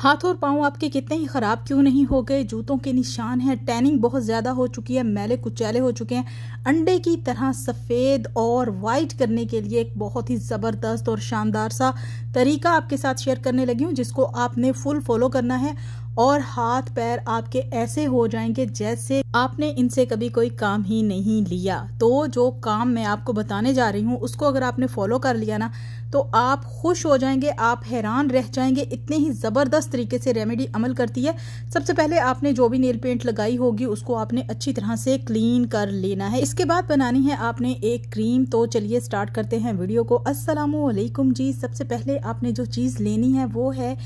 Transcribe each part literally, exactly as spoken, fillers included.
हाथ और पाँव आपके कितने ही ख़राब क्यों नहीं हो गए, जूतों के निशान हैं, टैनिंग बहुत ज़्यादा हो चुकी है, मैले कुचैले हो चुके हैं। अंडे की तरह सफ़ेद और वाइट करने के लिए एक बहुत ही ज़बरदस्त और शानदार सा तरीका आपके साथ शेयर करने लगी हूँ, जिसको आपने फुल फॉलो करना है और हाथ पैर आपके ऐसे हो जाएंगे जैसे आपने इनसे कभी कोई काम ही नहीं लिया। तो जो काम मैं आपको बताने जा रही हूँ उसको अगर आपने फॉलो कर लिया ना तो आप खुश हो जाएंगे, आप हैरान रह जाएंगे, इतने ही ज़बरदस्त तरीके से रेमेडी अमल करती है। सबसे पहले आपने जो भी नेल पेंट लगाई होगी उसको आपने अच्छी तरह से क्लीन कर लेना है। इसके बाद बनानी है आपने एक क्रीम। तो चलिए स्टार्ट करते हैं वीडियो को। अस्सलामु अलैकुम जी। सबसे पहले आपने जो चीज़ लेनी है वो है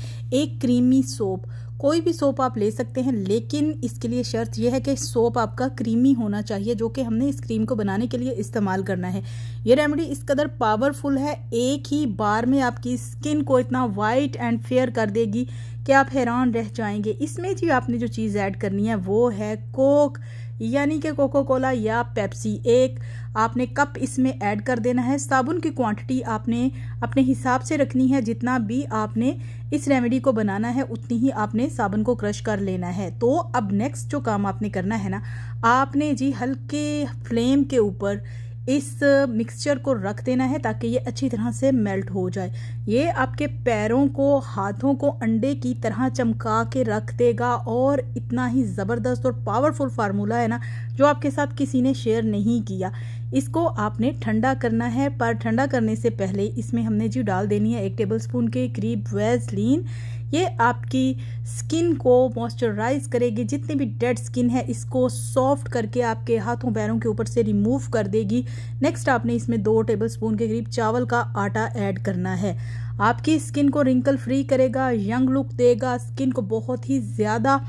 एक क्रीमी सोप। कोई भी सोप आप ले सकते हैं, लेकिन इसके लिए शर्त यह है कि सोप आपका क्रीमी होना चाहिए, जो कि हमने इस क्रीम को बनाने के लिए इस्तेमाल करना है। ये रेमेडी इस कदर पावरफुल है, एक ही बार में आपकी स्किन को इतना वाइट एंड फेयर कर देगी कि आप हैरान रह जाएंगे। इसमें जी आपने जो चीज़ ऐड करनी है वो है कोक, यानी कि कोको कोला या पेप्सी। एक आपने कप इसमें ऐड कर देना है। साबुन की क्वांटिटी आपने अपने हिसाब से रखनी है, जितना भी आपने इस रेमेडी को बनाना है उतनी ही आपने साबुन को क्रश कर लेना है। तो अब नेक्स्ट जो काम आपने करना है ना, आपने जी हल्के फ्लेम के ऊपर इस मिक्सचर को रख देना है ताकि ये अच्छी तरह से मेल्ट हो जाए। ये आपके पैरों को, हाथों को अंडे की तरह चमका के रख देगा और इतना ही ज़बरदस्त और पावरफुल फार्मूला है ना, जो आपके साथ किसी ने शेयर नहीं किया। इसको आपने ठंडा करना है, पर ठंडा करने से पहले इसमें हमने जी डाल देनी है एक टेबलस्पून के करीब वैसलीन। ये आपकी स्किन को मॉइस्चराइज करेगी, जितनी भी डेड स्किन है इसको सॉफ्ट करके आपके हाथों पैरों के ऊपर से रिमूव कर देगी। नेक्स्ट आपने इसमें दो टेबलस्पून के करीब चावल का आटा ऐड करना है। आपकी स्किन को रिंकल फ्री करेगा, यंग लुक देगा, स्किन को बहुत ही ज़्यादा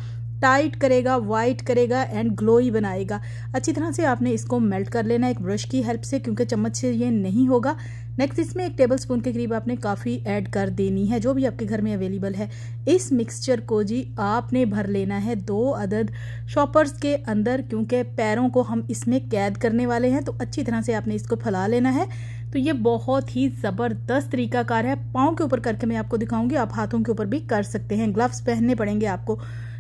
टाइट करेगा, वाइट करेगा एंड ग्लोई बनाएगा। अच्छी तरह से आपने इसको मेल्ट कर लेना है एक ब्रश की हेल्प से, क्योंकि चम्मच से ये नहीं होगा। नेक्स्ट इसमें एक टेबलस्पून के करीब आपने काफ़ी ऐड कर देनी है, जो भी आपके घर में अवेलेबल है। इस मिक्सचर को जी आपने भर लेना है दो अदद शॉपर्स के अंदर, क्योंकि पैरों को हम इसमें कैद करने वाले हैं। तो अच्छी तरह से आपने इसको फैला लेना है। तो ये बहुत ही ज़बरदस्त तरीकाकार है। पाँव के ऊपर करके मैं आपको दिखाऊंगी, आप हाथों के ऊपर भी कर सकते हैं, ग्लव्स पहनने पड़ेंगे आपको।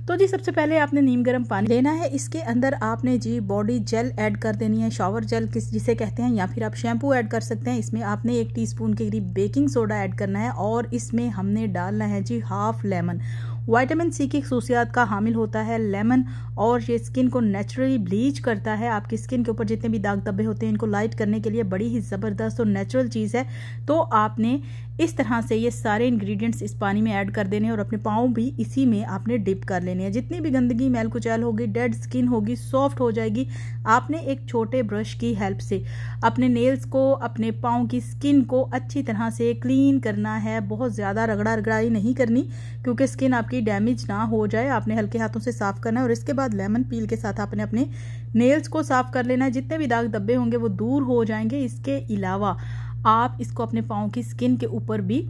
तो जी सबसे पहले आपने नीम गर्म पानी लेना है, इसके अंदर आपने जी बॉडी जेल ऐड कर देनी है, शावर जेल किस जिसे कहते हैं, या फिर आप शैम्पू ऐड कर सकते हैं। इसमें आपने एक टीस्पून के करीब बेकिंग सोडा ऐड करना है और इसमें हमने डालना है जी हाफ लेमन। विटामिन सी की खसूसियात का हामिल होता है लेमन, और ये स्किन को नेचुरली ब्लीच करता है। आपकी स्किन के ऊपर जितने भी दाग धब्बे होते हैं इनको लाइट करने के लिए बड़ी ही ज़बरदस्त और नेचुरल चीज़ है। तो आपने इस तरह से ये सारे इंग्रेडिएंट्स इस पानी में ऐड कर देने हैं और अपने पाँव भी इसी में आपने डिप कर लेने हैं। जितनी भी गंदगी, मैल कुचैल होगी, डेड स्किन होगी, सॉफ्ट हो जाएगी। आपने एक छोटे ब्रश की हेल्प से अपने नेल्स को, अपने पाँव की स्किन को अच्छी तरह से क्लीन करना है। बहुत ज़्यादा रगड़ा रगड़ाई नहीं करनी, क्योंकि स्किन आपकी डैमेज ना हो जाए। आपने हल्के हाथों से साफ़ करना है और इसके बाद लेमन पील के साथ आपने अपने नेल्स को साफ़ कर लेना है। जितने भी दाग धब्बे होंगे वो दूर हो जाएंगे। इसके अलावा आप इसको अपने पाँव की स्किन के ऊपर भी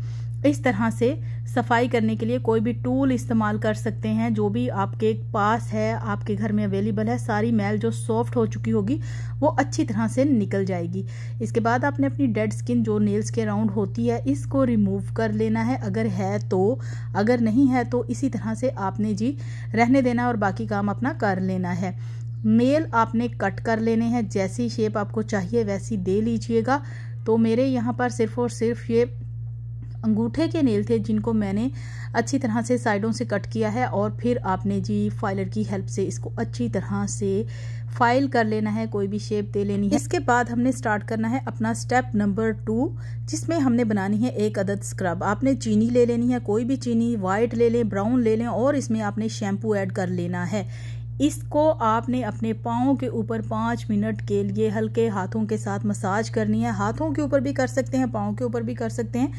इस तरह से सफाई करने के लिए कोई भी टूल इस्तेमाल कर सकते हैं, जो भी आपके पास है, आपके घर में अवेलेबल है। सारी मैल जो सॉफ्ट हो चुकी होगी वो अच्छी तरह से निकल जाएगी। इसके बाद आपने अपनी डेड स्किन जो नेल्स के अराउंड होती है इसको रिमूव कर लेना है, अगर है तो। अगर नहीं है तो इसी तरह से आपने जी रहने देना और बाकी काम अपना कर लेना है। नेल आपने कट कर लेने हैं, जैसी शेप आपको चाहिए वैसी दे लीजिएगा। तो मेरे यहाँ पर सिर्फ और सिर्फ ये अंगूठे के नेल थे, जिनको मैंने अच्छी तरह से साइडों से कट किया है और फिर आपने जी फाइलर की हेल्प से इसको अच्छी तरह से फाइल कर लेना है, कोई भी शेप दे लेनी है। इसके बाद हमने स्टार्ट करना है अपना स्टेप नंबर टू, जिसमें हमने बनानी है एक अदद स्क्रब। आपने चीनी ले लेनी है, कोई भी चीनी, वाइट ले लें, ब्राउन ले लें, और इसमें आपने शैम्पू ऐड कर लेना है। इसको आपने अपने पाँव के ऊपर पाँच मिनट के लिए हल्के हाथों के साथ मसाज करनी है। हाथों के ऊपर भी कर सकते हैं, पाँव के ऊपर भी कर सकते हैं।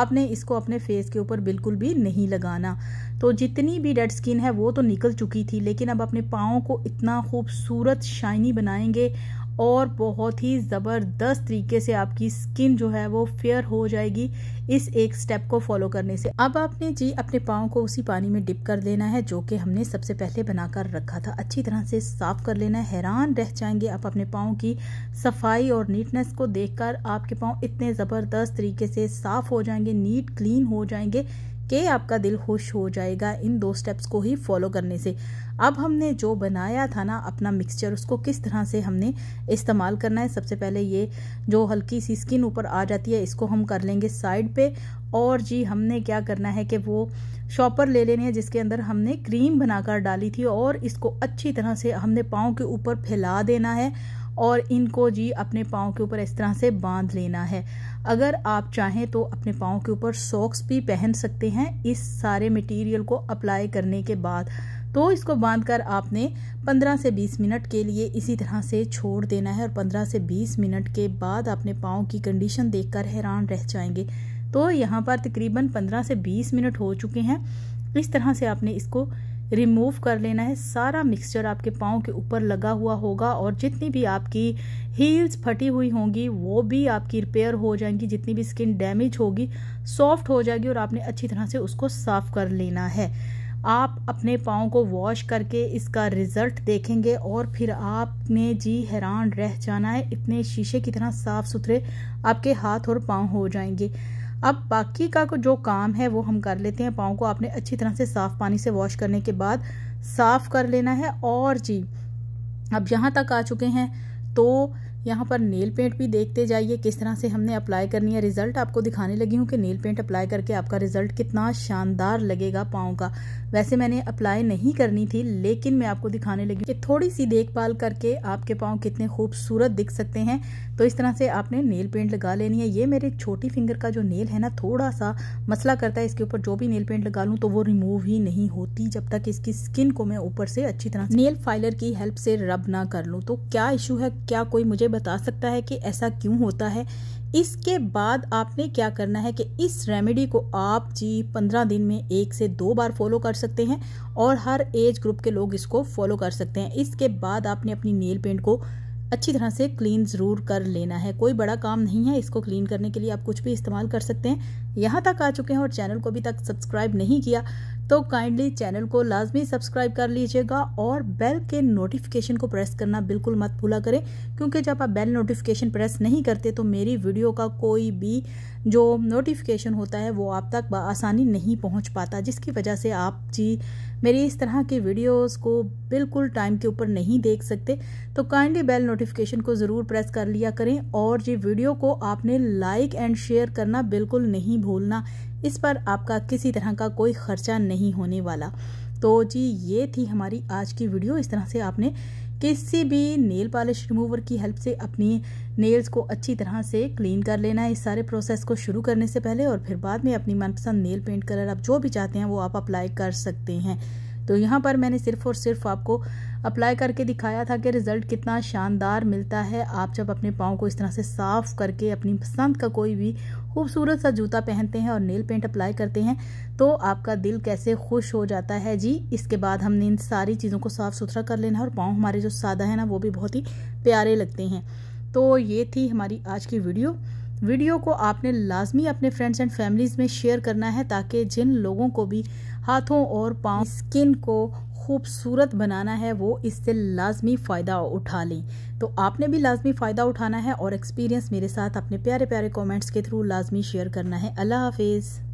आपने इसको अपने फेस के ऊपर बिल्कुल भी नहीं लगाना। तो जितनी भी डेड स्किन है वो तो निकल चुकी थी, लेकिन अब अपने पाँव को इतना खूबसूरत शाइनी बनाएंगे और बहुत ही ज़बरदस्त तरीके से आपकी स्किन जो है वो फेयर हो जाएगी इस एक स्टेप को फॉलो करने से। अब आपने जी अपने पाँव को उसी पानी में डिप कर लेना है जो कि हमने सबसे पहले बनाकर रखा था। अच्छी तरह से साफ़ कर लेना है। हैरान रह जाएंगे आप अपने पाँव की सफाई और नीटनेस को देखकर। आपके पाँव इतने ज़बरदस्त तरीके से साफ़ हो जाएंगे, नीट क्लीन हो जाएंगे कि आपका दिल खुश हो जाएगा इन दो स्टेप्स को ही फॉलो करने से। अब हमने जो बनाया था ना अपना मिक्सचर, उसको किस तरह से हमने इस्तेमाल करना है। सबसे पहले ये जो हल्की सी स्किन ऊपर आ जाती है इसको हम कर लेंगे साइड पे। और जी हमने क्या करना है कि वो शॉपर ले लेने हैं जिसके अंदर हमने क्रीम बनाकर डाली थी, और इसको अच्छी तरह से हमने पाँव के ऊपर फैला देना है और इनको जी अपने पाँव के ऊपर इस तरह से बांध लेना है। अगर आप चाहें तो अपने पाँव के ऊपर सॉक्स भी पहन सकते हैं इस सारे मटेरियल को अप्लाई करने के बाद। तो इसको बांधकर आपने पंद्रह से बीस मिनट के लिए इसी तरह से छोड़ देना है, और पंद्रह से बीस मिनट के बाद अपने पाँव की कंडीशन देखकर हैरान रह जाएंगे। तो यहाँ पर तकरीबन पंद्रह से बीस मिनट हो चुके हैं। इस तरह से आपने इसको रिमूव कर लेना है। सारा मिक्सचर आपके पाँव के ऊपर लगा हुआ होगा, और जितनी भी आपकी हील्स फटी हुई होंगी वो भी आपकी रिपेयर हो जाएंगी, जितनी भी स्किन डैमेज होगी सॉफ्ट हो जाएगी, और आपने अच्छी तरह से उसको साफ़ कर लेना है। आप अपने पाँव को वॉश करके इसका रिज़ल्ट देखेंगे और फिर आपने जी हैरान रह जाना है, इतने शीशे की तरह साफ़ सुथरे आपके हाथ और पाँव हो जाएंगे। अब बाकी का जो काम है वो हम कर लेते हैं। पाँव को आपने अच्छी तरह से साफ़ पानी से वॉश करने के बाद साफ़ कर लेना है। और जी अब यहाँ तक आ चुके हैं तो यहाँ पर नेल पेंट भी देखते जाइए किस तरह से हमने अप्लाई करनी है। रिज़ल्ट आपको दिखाने लगी हूँ कि नेल पेंट अप्लाई करके आपका रिज़ल्ट कितना शानदार लगेगा पाँव का। वैसे मैंने अप्लाई नहीं करनी थी, लेकिन मैं आपको दिखाने लगी कि थोड़ी सी देखभाल करके आपके पाँव कितने खूबसूरत दिख सकते हैं। तो इस तरह से आपने नेल पेंट लगा लेनी है। ये मेरे छोटी फिंगर का जो नेल है ना थोड़ा सा मसला करता है, इसके ऊपर जो भी नेल पेंट लगा लूँ तो वो रिमूव ही नहीं होती जब तक इसकी स्किन को मैं ऊपर से अच्छी तरह नेल फाइलर की हेल्प से रब ना कर लूँ। तो क्या इशू है, क्या कोई मुझे बता सकता है कि ऐसा क्यों होता है? इसके बाद आपने क्या करना है कि इस रेमेडी को आप जी पंद्रह दिन में एक से दो बार फॉलो कर सकते हैं, और हर एज ग्रुप के लोग इसको फॉलो कर सकते हैं। इसके बाद आपने अपनी नेल पेंट को अच्छी तरह से क्लीन ज़रूर कर लेना है। कोई बड़ा काम नहीं है, इसको क्लीन करने के लिए आप कुछ भी इस्तेमाल कर सकते हैं। यहाँ तक आ चुके हैं और चैनल को अभी तक सब्सक्राइब नहीं किया तो काइंडली चैनल को लाजमी सब्सक्राइब कर लीजिएगा, और बेल के नोटिफिकेशन को प्रेस करना बिल्कुल मत भूला करें, क्योंकि जब आप बेल नोटिफिकेशन प्रेस नहीं करते तो मेरी वीडियो का कोई भी जो नोटिफिकेशन होता है वो आप तक आसानी नहीं पहुंच पाता, जिसकी वजह से आप जी मेरी इस तरह की वीडियोस को बिल्कुल टाइम के ऊपर नहीं देख सकते। तो काइंडली बेल नोटिफिकेशन को ज़रूर प्रेस कर लिया करें, और जी वीडियो को आपने लाइक एंड शेयर करना बिल्कुल नहीं भूलना। इस पर आपका किसी तरह का कोई खर्चा नहीं होने वाला। तो जी ये थी हमारी आज की वीडियो। इस तरह से आपने किसी भी नेल पॉलिश रिमूवर की हेल्प से अपनी नेल्स को अच्छी तरह से क्लीन कर लेना है, इस सारे प्रोसेस को शुरू करने से पहले। और फिर बाद में अपनी मनपसंद नेल पेंट कलर आप जो भी चाहते हैं वो आप अप्लाई कर सकते हैं। तो यहाँ पर मैंने सिर्फ और सिर्फ आपको अप्लाई करके दिखाया था कि रिज़ल्ट कितना शानदार मिलता है। आप जब अपने पाँव को इस तरह से साफ़ करके अपनी पसंद का कोई भी खूबसूरत सा जूता पहनते हैं और नेल पेंट अप्लाई करते हैं तो आपका दिल कैसे खुश हो जाता है जी। इसके बाद हमने इन सारी चीज़ों को साफ़ सुथरा कर लेना है, और पाँव हमारे जो सादा है ना वो भी बहुत ही प्यारे लगते हैं। तो ये थी हमारी आज की वीडियो। वीडियो को आपने लाजमी अपने फ्रेंड्स एंड फैमिलीज़ में शेयर करना है, ताकि जिन लोगों को भी हाथों और पाँव स्किन को खूबसूरत बनाना है वो इससे लाजमी फ़ायदा उठा लें। तो आपने भी लाजमी फ़ायदा उठाना है, और एक्सपीरियंस मेरे साथ अपने प्यारे प्यारे कमेंट्स के थ्रू लाजमी शेयर करना है। अल्लाह हाफिज़।